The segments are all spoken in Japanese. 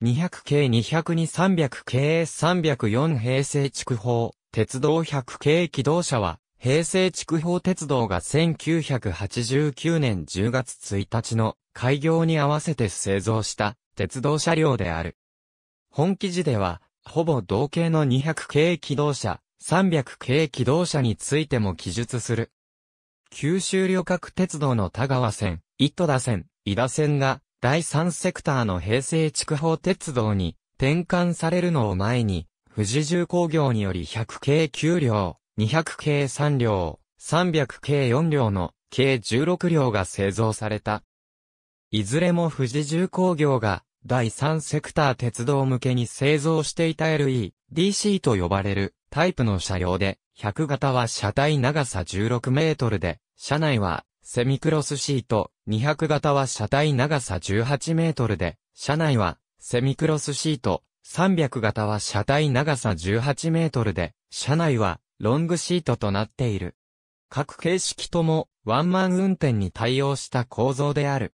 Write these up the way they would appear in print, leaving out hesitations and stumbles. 200系202 300系 S304 平成筑豊鉄道100系気動車は、平成筑豊鉄道が1989年10月1日の開業に合わせて製造した鉄道車両である。本記事では、ほぼ同型の200系気動車、300系気動車についても記述する。九州旅客鉄道の田川線、糸田線、飯田線が第3セクターの平成筑豊鉄道に転換されるのを前に、富士重工業により100系9両。200系3両、300系4両の計16両が製造された。いずれも富士重工業が第3セクター鉄道向けに製造していた LEDC と呼ばれるタイプの車両で、100型は車体長さ16メートルで、車内はセミクロスシート、200型は車体長さ18メートルで、車内はセミクロスシート、300型は車体長さ18メートルで、車内はロングシートとなっている。各形式ともワンマン運転に対応した構造である。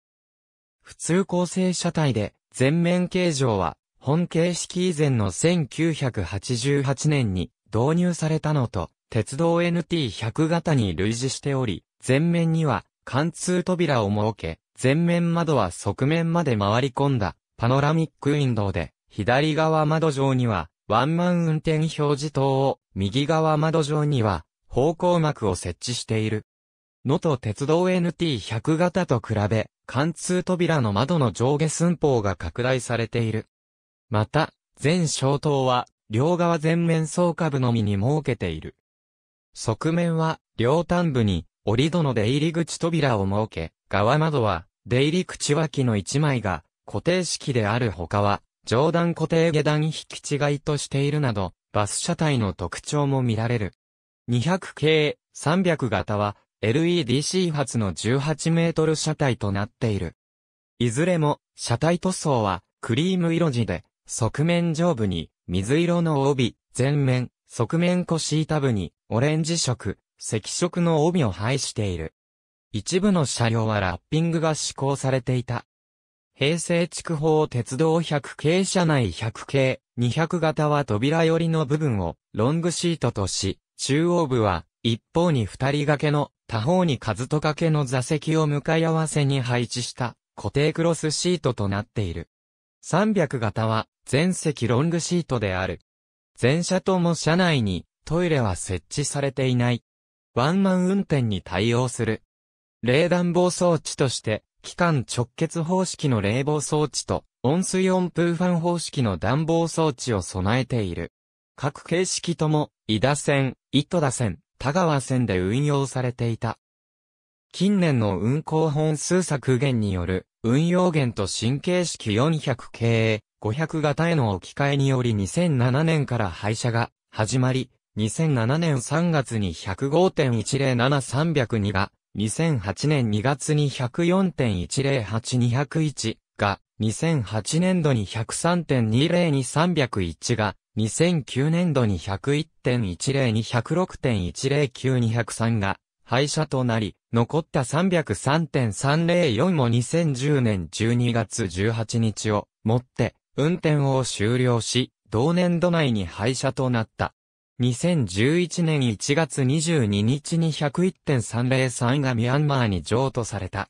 普通構成車体で前面形状は本形式以前の1988年に導入されたのと鉄道 NT100 型に類似しており、前面には貫通扉を設け、前面窓は側面まで回り込んだパノラミックウィンドウで、左側窓上にはワンマン運転表示灯を、右側窓上には方向幕を設置している。能登鉄道 NT100 型と比べ、貫通扉の窓の上下寸法が拡大されている。また、前照灯は両側前面総下部のみに設けている。側面は両端部に折り戸の出入り口扉を設け、側窓は出入り口脇の1枚が固定式であるほかは、上段固定下段引き違いとしているなど、バス車体の特徴も見られる。200系、300型は LEDC 発の18メートル車体となっている。いずれも車体塗装はクリーム色地で、側面上部に水色の帯、前面、側面腰板部にオレンジ色、赤色の帯を配している。一部の車両はラッピングが施行されていた。平成筑豊鉄道100系車内100系、200型は扉寄りの部分をロングシートとし、中央部は一方に二人掛けの他方に数と掛けの座席を向かい合わせに配置した固定クロスシートとなっている。300型は全席ロングシートである。全車とも車内にトイレは設置されていない。ワンマン運転に対応する。冷暖房装置として、気管直結方式の冷房装置と温水温風ファン方式の暖房装置を備えている。各形式とも、飯田線、糸田線、田川線で運用されていた。近年の運行本数削減による運用減と新形式400系、500型への置き換えにより2007年から廃車が始まり、2007年3月に 105.107 302が、2008年2月に 104.108201 が、2008年度に 103.202301 が、2009年度に 101.102106.1092003 が、廃車となり、残った 303.304 も2010年12月18日をもって、運転を終了し、同年度内に廃車となった。2011年1月22日に 101.303 がミャンマーに譲渡された。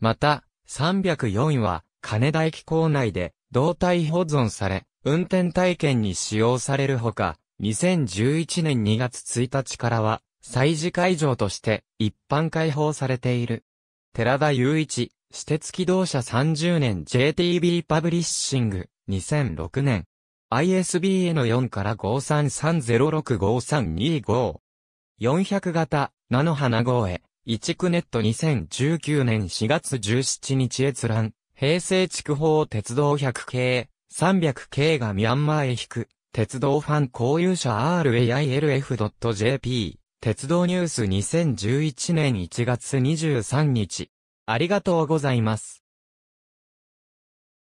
また、304は金田駅構内で動態保存され、運転体験に使用されるほか、2011年2月1日からは、催事会場として一般開放されている。寺田雄一、私鉄気動車30年 JTB パブリッシング、2006年。ISBN4から533065325400 型、菜の花越、一久ネット2019年4月17日閲覧、平成筑豊鉄道100系、300系がミャンマーへ引く、鉄道ファン交流者 railf.jp、鉄道ニュース2011年1月23日。ありがとうございます。